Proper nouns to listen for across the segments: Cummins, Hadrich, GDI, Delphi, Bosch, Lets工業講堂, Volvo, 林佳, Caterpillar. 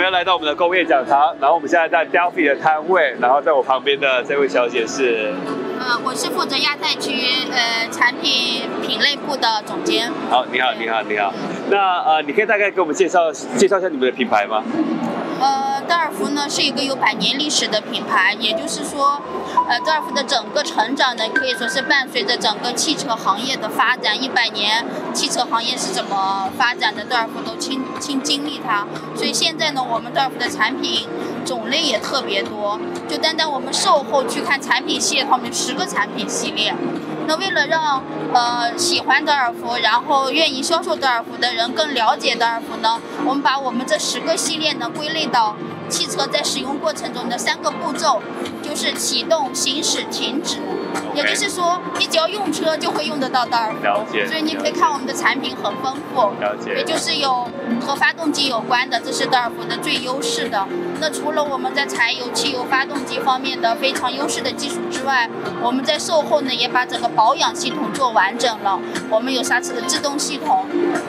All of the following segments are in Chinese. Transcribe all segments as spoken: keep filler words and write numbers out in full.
们又来到我们的工业讲堂，然后我们现在在 Delphi 的摊位，然后在我旁边的这位小姐是，呃，我是负责亚太区呃产品品类部的总监。好，你好，你好，你好。那呃，你可以大概给我们介绍介绍一下你们的品牌吗？呃，德尔福呢是一个有百年历史的品牌，也就是说，呃，德尔福的整个成长呢，可以说是伴随着整个汽车行业的发展。一百年汽车行业是怎么发展的，德尔福都亲亲经历它。所以现在呢，我们德尔福的产品种类也特别多，就单单我们售后去看产品系列，我们有十个产品系列。那为了让呃喜欢德尔福，然后愿意销售德尔福的人更了解德尔福呢，我们把我们这十个系列呢归类到汽车在使用过程中的三个步骤，就是启动、行驶、停止。Okay. 也就是说，你只要用车就会用得到德尔福。了解。所以你可以看我们的产品很丰富。了解。也就是有和发动机有关的，这是德尔福的最优势的。那除了我们在柴油、汽油发动机方面的非常优势的技术之外，我们在售后呢也把整个保养系统做完整了。我们有刹车的制动系统，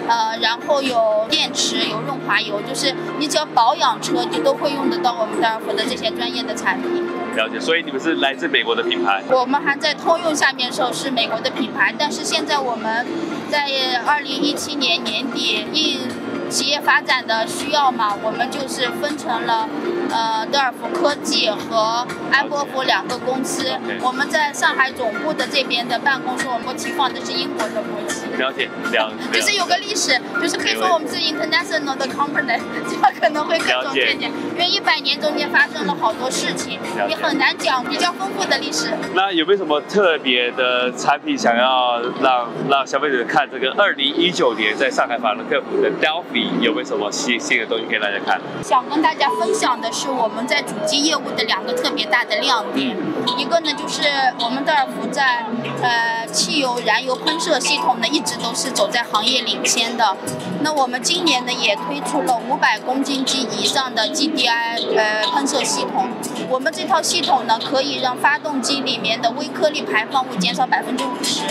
呃，然后有电池、有润滑油，就是你只要保养车，你都会用得到我们德尔福的这些专业的产品。了解，所以你们是来自美国的品牌。我们还在通用下面售是美国的品牌，但是现在我们在二零一七年年底应。企业发展的需要嘛，我们就是分成了，呃，德尔福科技和安波福两个公司。Okay. 我们在上海总部的这边的办公室，我们提防的是英国的国旗。了解，了解。就是有个历史，就是可以说我们是 international 的 company， 这可能会更准确点，因为一百年中间发生了好多事情，也很难讲比较丰富的历史。那有没有什么特别的产品想要让让消费者看？这个二零一九年在上海法兰克福的 Delphi。有没有什么新新的东西给大家看？想跟大家分享的是我们在主机业务的两个特别大的亮点，嗯、一个呢就是我们德尔福在呃汽油燃油喷射系统呢一直都是走在行业领先的。那我们今年呢也推出了五百公斤级以上的 G D I 呃喷射系统。我们这套系统呢可以让发动机里面的微颗粒排放物减少百分之五十。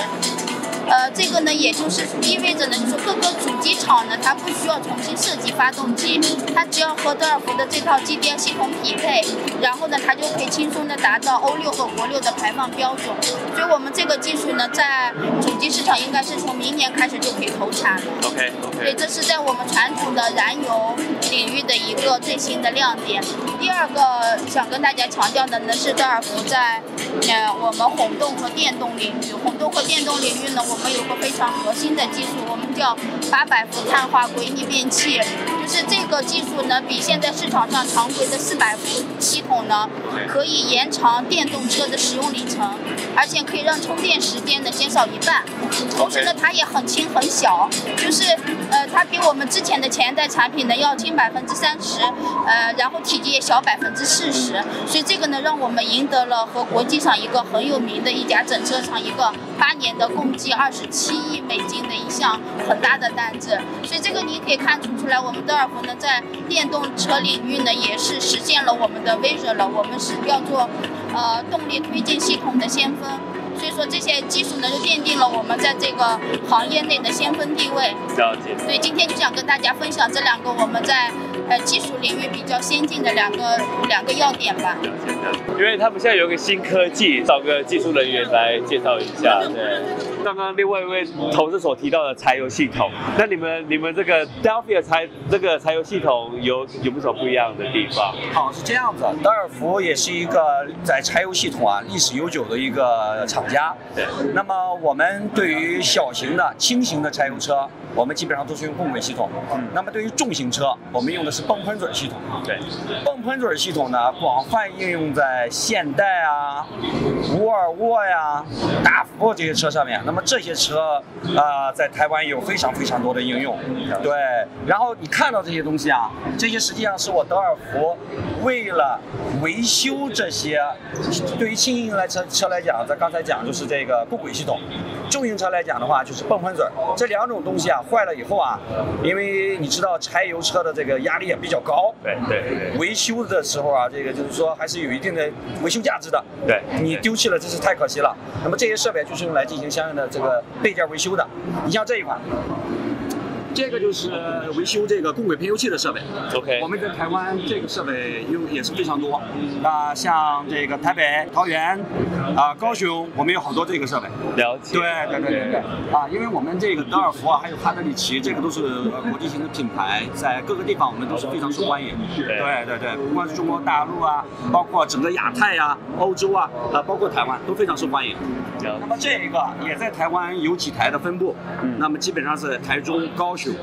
呃，这个呢，也就是意味着呢，就是各个主机厂呢，它不需要重新设计发动机，它只要和德尔福的这套 G D I 系统匹配，然后呢，它就可以轻松的达到欧六和国六的排放标准。所以我们这个技术呢，在主机市场应该是从明年开始就可以投产了。OK OK。对，这是在我们传统的燃油领域的一个最新的亮点。第二个想跟大家强调的呢，是德尔福在呃我们混动和电动领域，混动和电动领域呢，我。我们有个非常核心的技术，我们叫八百伏碳化轨逆变器，就是这个技术呢，比现在市场上常规的四百伏系统呢，可以延长电动车的使用里程，而且可以让充电时间呢减少一半。同时呢，它也很轻很小，就是呃，它比我们之前的前代产品呢要轻百分之三十，呃，然后体积也小百分之四十，所以这个呢，让我们赢得了和国际上一个很有名的一家整车厂一个八年的共计二。二十七亿美金的一项很大的单子，所以这个你可以看出来，我们德尔福呢在电动车领域呢也是实现了我们的 vision 了，我们是要做呃动力推进系统的先锋，所以说这些技术呢就奠定了我们在这个行业内的先锋地位。了解。所以今天就想跟大家分享这两个我们在呃技术领域比较先进的两个两个要点吧。了解了解。因为他们现在有一个新科技，找个技术人员来介绍一下，对。刚刚另外一位同事所提到的柴油系统，那你们你们这个 Delphi 的柴这个柴油系统有有没有什么不一样的地方？好，是这样子，德尔福也是一个在柴油系统啊历史悠久的一个厂家。对。那么我们对于小型的轻型的柴油车，我们基本上都是用泵轨系统。嗯。那么对于重型车，我们用的是泵喷嘴系统。对。泵喷嘴系统呢，广泛应用在现代啊、沃尔沃呀、大福这些车上面。那么这些车，呃，在台湾有非常非常多的应用，对。然后你看到这些东西啊，这些实际上是我德尔福为了维修这些，对于轻型来车车来讲，在刚才讲就是这个共轨系统，重型车来讲的话就是泵喷嘴，这两种东西啊坏了以后啊，因为你知道柴油车的这个压力也比较高，对对对，维修的时候啊，这个就是说还是有一定的维修价值的，对，你丢弃了真是太可惜了。那么这些设备就是用来进行相应的这个备件维修的，你像这一款这个就是维修这个共轨偏修器的设备。OK， 我们在台湾这个设备又也是非常多。那、呃、像这个台北、桃园啊、呃、高雄，我们有好多这个设备。了解。对对对对对。啊、呃，因为我们这个德尔福啊，还有哈德里奇，这个都是国际型的品牌，在各个地方我们都是非常受欢迎。对对对，不管是中国大陆啊，包括整个亚太啊、欧洲啊，呃，包括台湾都非常受欢迎。那么这一个也在台湾有几台的分布，嗯、那么基本上是台中、高雄，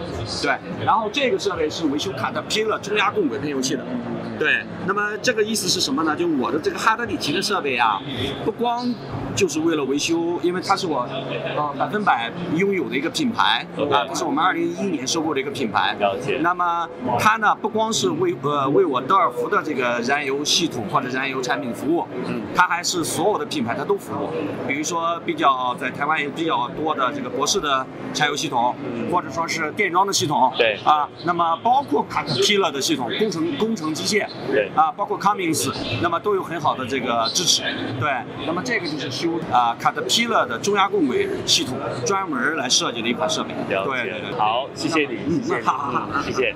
对。然后这个设备是维修卡的拼了中压共轨偏修器的，对。那么这个意思是什么呢？就我的这个哈德里奇的设备啊，不光就是为了维修，因为它是我啊百分百拥有的一个品牌啊，它是我们二零一一年收购的一个品牌。了解。那么它呢，不光是为呃为我德尔福的这个燃油系统或者燃油产品服务，嗯，它还是所有的品牌它都服务，比如说比较在台湾也比较多的这个博士的柴油系统，嗯、或者说是电装的系统，对啊，那么包括卡特皮勒的系统，工程工程机械，对啊，包括 Cummins， 那么都有很好的这个支持，对。那么这个就是。啊，卡特皮勒的中压共轨系统专门来设计的一款设备。对对对，好，谢谢你，嗯、谢谢你，嗯、谢谢。